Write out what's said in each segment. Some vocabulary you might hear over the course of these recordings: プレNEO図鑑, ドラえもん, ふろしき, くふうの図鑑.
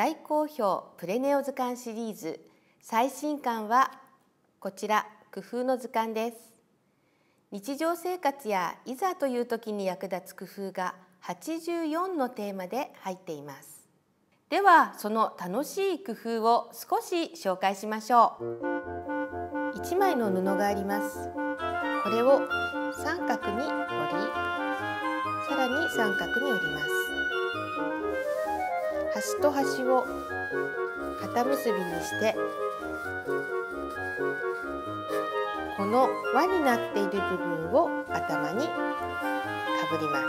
大好評プレネオ図鑑シリーズ最新巻はこちら、工夫の図鑑です。日常生活やいざという時に役立つ工夫が84のテーマで入っています。ではその楽しい工夫を少し紹介しましょう。1枚の布があります。これを三角に折り、さらに三角に折ります。端と端を固結びにして、この輪になっている部分を頭にかぶります。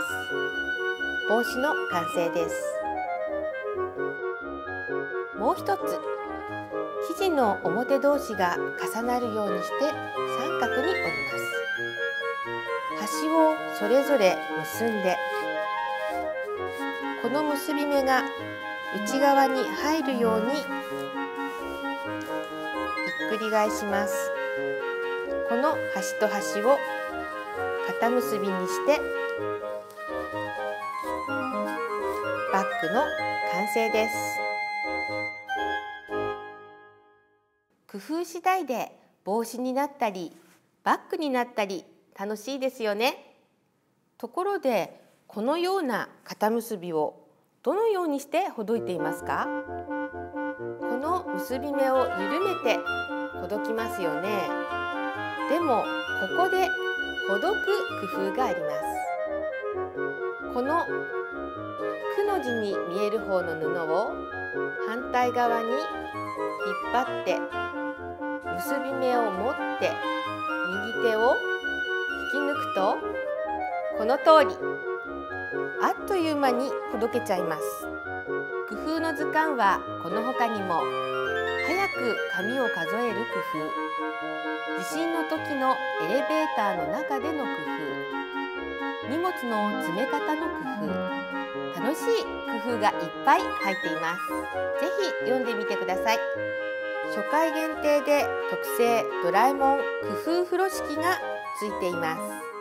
帽子の完成です。もう一つ、生地の表同士が重なるようにして三角に折ります。端をそれぞれ結んで、この結び目が内側に入るようにひっくり返します。この端と端を固結びにしてバッグの完成です。工夫次第で帽子になったりバッグになったり楽しいですよね。ところでこのような固結びをどのようにしてほどいていますか？この結び目を緩めてほどきますよね。でもここでほどく工夫があります。このくの字に見える方の布を反対側に引っ張って、結び目を持って右手を引き抜くと、この通りあっという間にほどけちゃいます。工夫の図鑑はこの他にも、早く紙を数える工夫、地震の時のエレベーターの中での工夫、荷物の詰め方の工夫、楽しい工夫がいっぱい入っています。ぜひ読んでみてください。初回限定で特製ドラえもん工夫風呂敷がついています。